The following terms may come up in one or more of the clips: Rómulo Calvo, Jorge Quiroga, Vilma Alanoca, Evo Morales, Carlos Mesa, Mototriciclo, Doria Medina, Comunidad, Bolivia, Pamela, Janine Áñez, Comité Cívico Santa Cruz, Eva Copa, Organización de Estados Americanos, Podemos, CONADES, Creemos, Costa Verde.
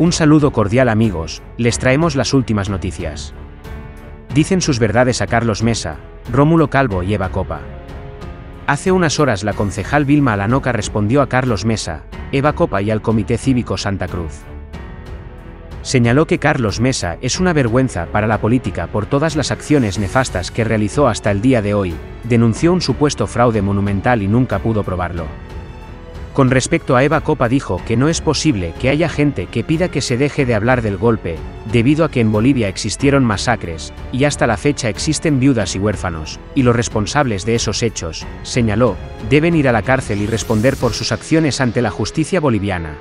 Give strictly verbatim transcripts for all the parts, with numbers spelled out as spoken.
Un saludo cordial, amigos, les traemos las últimas noticias. Dicen sus verdades a Carlos Mesa, Rómulo Calvo y Eva Copa. Hace unas horas la concejal Vilma Alanoca respondió a Carlos Mesa, Eva Copa y al Comité Cívico Santa Cruz. Señaló que Carlos Mesa es una vergüenza para la política por todas las acciones nefastas que realizó hasta el día de hoy, denunció un supuesto fraude monumental y nunca pudo probarlo. Con respecto a Eva Copa, dijo que no es posible que haya gente que pida que se deje de hablar del golpe, debido a que en Bolivia existieron masacres, y hasta la fecha existen viudas y huérfanos, y los responsables de esos hechos, señaló, deben ir a la cárcel y responder por sus acciones ante la justicia boliviana.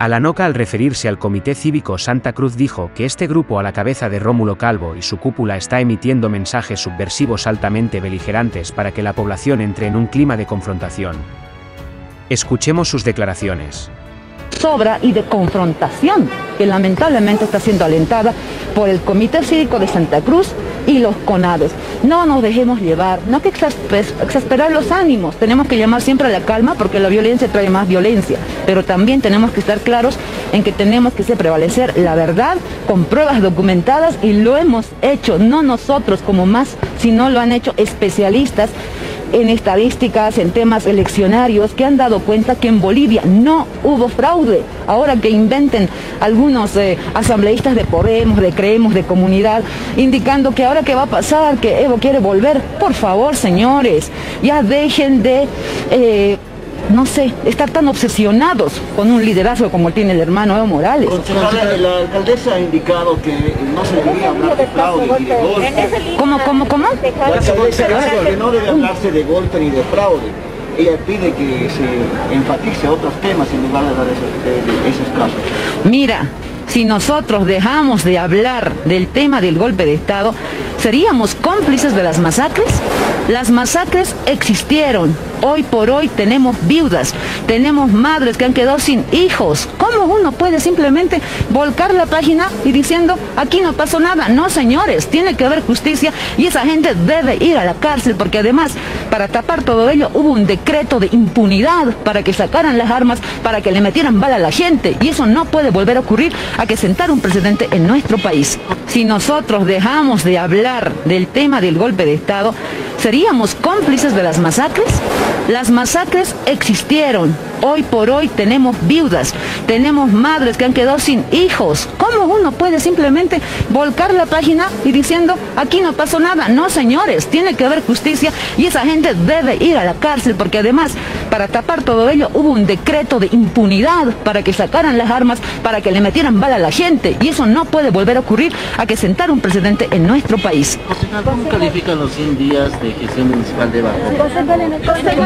Alanoca, al referirse al Comité Cívico Santa Cruz, dijo que este grupo a la cabeza de Rómulo Calvo y su cúpula está emitiendo mensajes subversivos altamente beligerantes para que la población entre en un clima de confrontación. Escuchemos sus declaraciones. Sobra y de confrontación, que lamentablemente está siendo alentada por el Comité Cívico de Santa Cruz y los CONADES. No nos dejemos llevar, no hay que exasperar los ánimos, tenemos que llamar siempre a la calma porque la violencia trae más violencia, pero también tenemos que estar claros en que tenemos que prevalecer la verdad con pruebas documentadas, y lo hemos hecho, no nosotros como más, sino lo han hecho especialistas en estadísticas, en temas eleccionarios, que han dado cuenta que en Bolivia no hubo fraude. Ahora que inventen algunos eh, asambleístas de Podemos, de Creemos, de Comunidad, indicando que ahora qué va a pasar, que Evo quiere volver. Por favor, señores, ya dejen de, eh, no sé, estar tan obsesionados con un liderazgo como tiene el hermano Evo Morales. Concejala, la alcaldesa ha indicado que no se debería hablar de fraude ni de golpe. ¿Cómo, cómo, cómo? La alcaldesa dice que no debe hablarse de golpe ni de fraude. Ella pide que se enfatice a otros temas en lugar de hablar de esos casos. Mira, si nosotros dejamos de hablar del tema del golpe de Estado, ¿seríamos cómplices de las masacres? Las masacres existieron. Hoy por hoy tenemos viudas, tenemos madres que han quedado sin hijos. ¿Cómo uno puede simplemente volcar la página y diciendo, aquí no pasó nada? No, señores, tiene que haber justicia y esa gente debe ir a la cárcel, porque además, para tapar todo ello, hubo un decreto de impunidad para que sacaran las armas, para que le metieran bala a la gente. Y eso no puede volver a ocurrir, a que sentar un precedente en nuestro país. Si nosotros dejamos de hablar del tema del golpe de Estado, ¿seríamos cómplices de las masacres? Las masacres existieron. Hoy por hoy tenemos viudas, tenemos madres que han quedado sin hijos. ¿Cómo uno puede simplemente volcar la página y diciendo, aquí no pasó nada? No, señores, tiene que haber justicia y esa gente debe ir a la cárcel, porque además, para tapar todo ello, hubo un decreto de impunidad para que sacaran las armas, para que le metieran bala a la gente. Y eso no puede volver a ocurrir, a que sentar un precedente en nuestro país. ¿Cómo califican los cien días de gestión municipal de Bajo?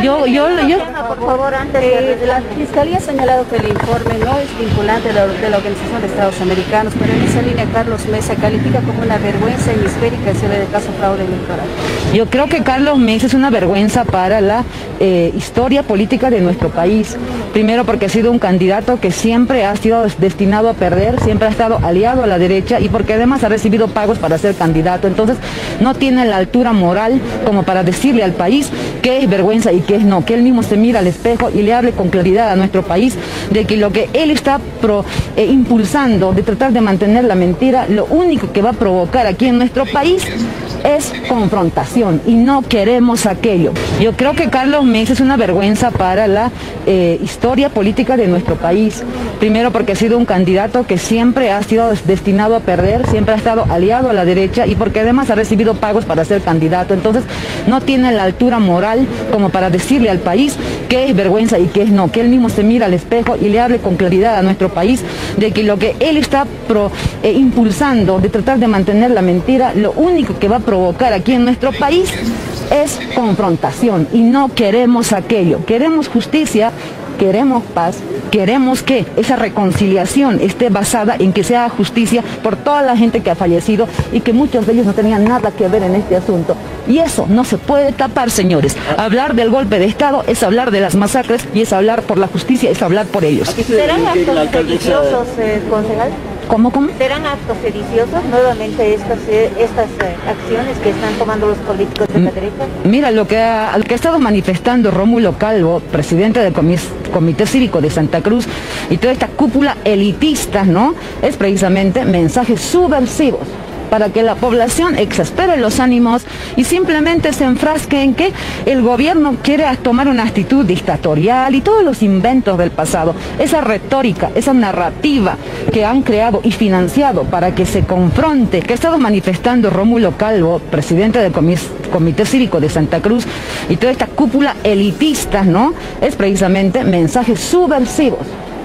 Yo, yo, yo... Por favor, antes de... La Fiscalía ha señalado que el informe no es vinculante de la, de la Organización de Estados Americanos, pero en esa línea Carlos Mesa califica como una vergüenza hemisférica si le de caso fraude electoral. Yo creo que Carlos Mesa es una vergüenza para la eh, historia política de nuestro país. Primero porque ha sido un candidato que siempre ha sido destinado a perder, siempre ha estado aliado a la derecha y porque además ha recibido pagos para ser candidato. Entonces no tiene la altura moral como para decirle al país qué es vergüenza y qué es no, que él mismo se mira al espejo y le hable con claridad a nuestro país de que lo que él está pro, eh, impulsando de tratar de mantener la mentira, lo único que va a provocar aquí en nuestro país es confrontación, y no queremos aquello. Yo creo que Carlos Mesa es una vergüenza para la eh, historia política de nuestro país. Primero porque ha sido un candidato que siempre ha sido destinado a perder, siempre ha estado aliado a la derecha y porque además ha recibido pagos para ser candidato. Entonces no tiene la altura moral como para decirle al país qué es vergüenza y qué es no, que él mismo se mira al espejo y le hable con claridad a nuestro país de que lo que él está pro, eh, impulsando de tratar de mantener la mentira, lo único que va a provocar aquí en nuestro país es confrontación, y no queremos aquello. Queremos justicia, queremos paz, queremos que esa reconciliación esté basada en que sea justicia por toda la gente que ha fallecido y que muchos de ellos no tenían nada que ver en este asunto. Y eso no se puede tapar, señores. Hablar del golpe de Estado es hablar de las masacres y es hablar por la justicia, es hablar por ellos. ¿Serán actos religiosos, eh, concejal? ¿Cómo, cómo? ¿Serán actos sediciosos nuevamente estas, estas acciones que están tomando los políticos de la derecha? Mira, lo que ha, lo que ha estado manifestando Rómulo Calvo, presidente del Comité Cívico de Santa Cruz, y toda esta cúpula elitista, ¿no?, es precisamente mensajes subversivos para que la población exaspere los ánimos y simplemente se enfrasque en que el gobierno quiere tomar una actitud dictatorial y todos los inventos del pasado, esa retórica, esa narrativa que han creado y financiado para que se confronte, que ha estado manifestando Rómulo Calvo, presidente del Comité Cívico de Santa Cruz, y toda esta cúpula elitista, ¿no?, es precisamente mensajes subversivos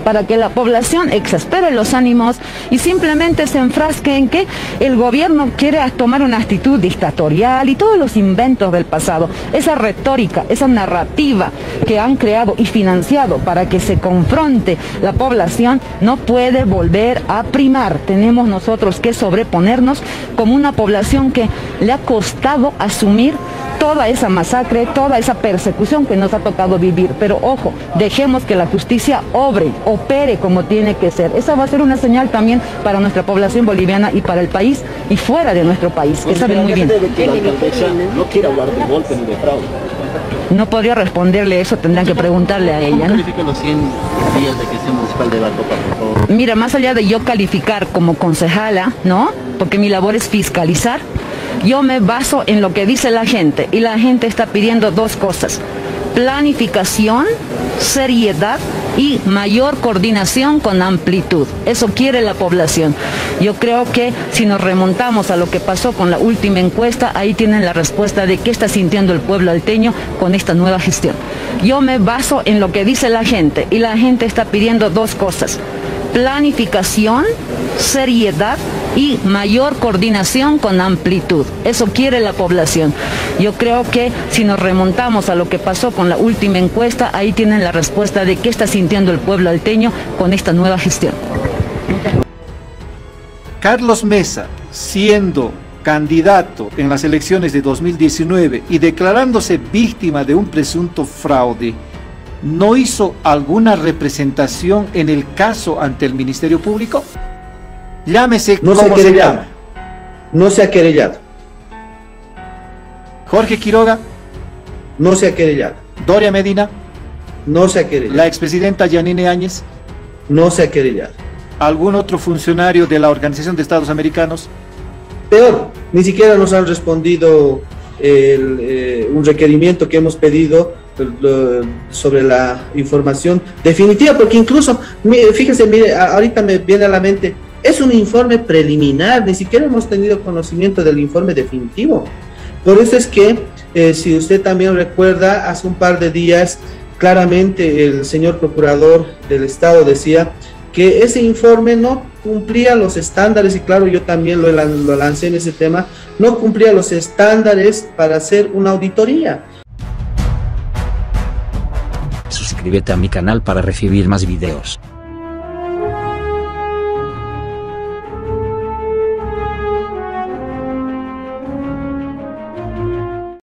para que la población exaspere los ánimos y simplemente se enfrasque en que el gobierno quiere tomar una actitud dictatorial y todos los inventos del pasado, esa retórica, esa narrativa que han creado y financiado para que se confronte la población, no puede volver a primar. Tenemos nosotros que sobreponernos como una población que le ha costado asumir toda esa masacre, toda esa persecución que nos ha tocado vivir. Pero ojo, dejemos que la justicia obre, opere como tiene que ser. Esa va a ser una señal también para nuestra población boliviana y para el país y fuera de nuestro país, que saben muy bien. No quiere hablar de golpe ni de fraude. No podría responderle eso, tendrán que preguntarle a ella, ¿no? ¿Cómo califican los cien días de gestión municipal de Eva Copa, por favor? Mira, más allá de yo calificar como concejala, ¿no?, porque mi labor es fiscalizar, yo me baso en lo que dice la gente, y la gente está pidiendo dos cosas: planificación, seriedad y mayor coordinación con amplitud. Eso quiere la población. Yo creo que si nos remontamos a lo que pasó con la última encuesta, ahí tienen la respuesta de qué está sintiendo el pueblo alteño con esta nueva gestión. Yo me baso en lo que dice la gente, y la gente está pidiendo dos cosas: planificación, seriedad y mayor coordinación con amplitud. Eso quiere la población. Yo creo que si nos remontamos a lo que pasó con la última encuesta, ahí tienen la respuesta de qué está sintiendo el pueblo alteño con esta nueva gestión. Carlos Mesa, siendo candidato en las elecciones de dos mil diecinueve y declarándose víctima de un presunto fraude, ¿no hizo alguna representación en el caso ante el Ministerio Público? Llámese no como se, se llama. No se ha querellado. Jorge Quiroga. No se ha querellado. Doria Medina. No se ha querellado. La expresidenta Janine Áñez. No se ha querellado. ¿Algún otro funcionario de la Organización de Estados Americanos? Peor, ni siquiera nos han respondido el, eh, un requerimiento que hemos pedido sobre la información definitiva, porque incluso, fíjense, mire, ahorita me viene a la mente, es un informe preliminar, ni siquiera hemos tenido conocimiento del informe definitivo. Por eso es que, eh, si usted también recuerda, hace un par de días, claramente el señor procurador del Estado decía que ese informe no cumplía los estándares, y claro, yo también lo, lo lancé en ese tema, no cumplía los estándares para hacer una auditoría. Suscríbete a mi canal para recibir más videos.